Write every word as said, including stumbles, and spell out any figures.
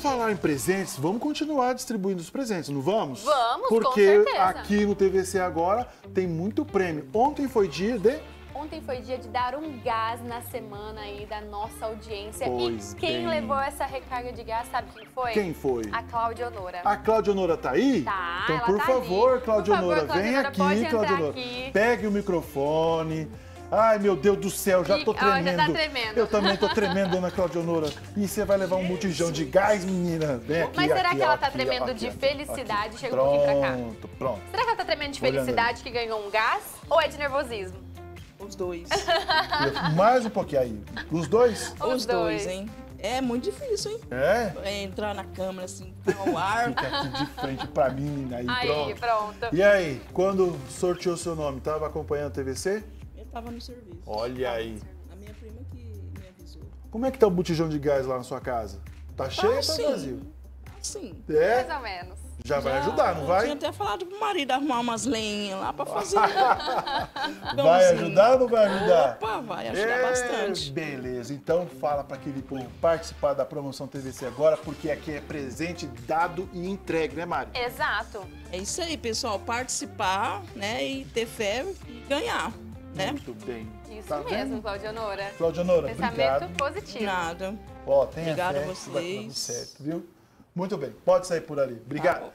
falar em presentes, vamos continuar distribuindo os presentes, não vamos? Vamos, porque com certeza. Aqui no T V C Agora tem muito prêmio. Ontem foi dia de... Ontem foi dia de dar um gás na semana aí da nossa audiência. Pois e quem bem. levou essa recarga de gás, sabe quem foi? Quem foi? A Cláudia Honora. A Cláudia Honora tá aí? Tá, então, ela por, tá favor, ali. Cláudia por favor, Honora, Cláudia vem Honora, aqui, Cláudia Honora. Aqui. Pegue o microfone. Ai, meu Deus do céu, já tô tremendo. Oh, já tá tremendo. Eu também tô tremendo, dona Cláudia Honora. E você vai levar um botijão de gás, menina. Vem aqui, Mas será aqui, que ela tá aqui, tremendo aqui, de aqui, felicidade? Aqui. Chega pronto, um pouquinho pra cá. Pronto, pronto. Será que ela tá tremendo de felicidade Olhando. que ganhou um gás? Ou é de nervosismo? Os dois. Mais um pouquinho aí. Os dois? Os, Os dois, dois, hein? É muito difícil, hein? É? é entrar na câmera, assim, ao ar. Fica aqui de frente pra mim, aí, aí pronto. pronto. E aí, quando sorteou seu nome, tava acompanhando o T V C? Eu tava no serviço. Olha aí. A minha prima que me avisou. Como é que tá o botijão de gás lá na sua casa? Tá cheio ou tá vazio? Sim, é? mais ou menos. Já, Já vai ajudar, não vai? Eu tinha até falado pro marido arrumar umas lenhas lá pra fazer. Vai ajudar ou não vai ajudar? Opa, vai ajudar é, bastante. Beleza, então fala pra aquele povo participar da promoção T V C Agora, porque aqui é presente, dado e entregue, né, Mari? Exato. É isso aí, pessoal, participar, né, e ter fé e ganhar, né? Muito bem. Isso tá mesmo, Cláudia Honora. Cláudia Honora, Pensamento obrigado. positivo. Nada. Ó, tenha Obrigada fé, a vocês. Vai dar tudo certo, viu? Muito bem, pode sair por ali. Obrigado. Tá